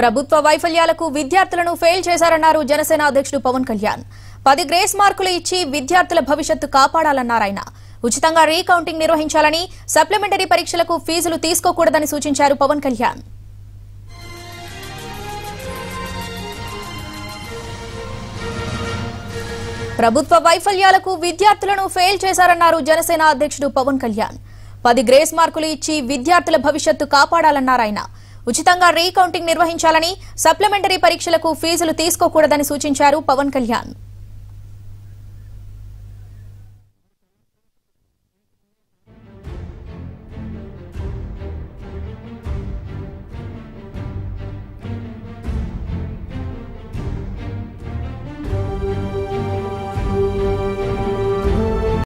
ప్రభుత్వ వైఫల్యాలకు విద్యార్థులను ఫెయిల్ చేశారన్నారు జనసేన అధ్యక్షుడు పవన్ కళ్యాణ్ 10 గ్రేస్ మార్కులు ఇచ్చి విద్యార్థుల భవిష్యత్తు కాపాడాలన్నారు ఆయన ఉచితంగా రీకౌంటింగ్ నిర్వహించాలని సప్లిమెంటరీ పరీక్షలకు ఫీజులు తీసుకోకూడదని సూచించారు పవన్ కళ్యాణ్ ప్రభుత్వ వైఫల్యాలకు విద్యార్థులను ఫెయిల్ చేశారన్నారు జనసేన అధ్యక్షుడు పవన్ కళ్యాణ్ 10 గ్రేస్ మార్కులు ఇచ్చి విద్యార్థుల భవిష్యత్తు కాపాడాలన్నారు ఆయన ఉచితంగా రీకౌంటింగ్ నిర్వహించాలని సప్లిమెంటరీ పరీక్షలకు ఫీజులు తీసుకోకూడదని సూచించారు పవన్ కళ్యాణ్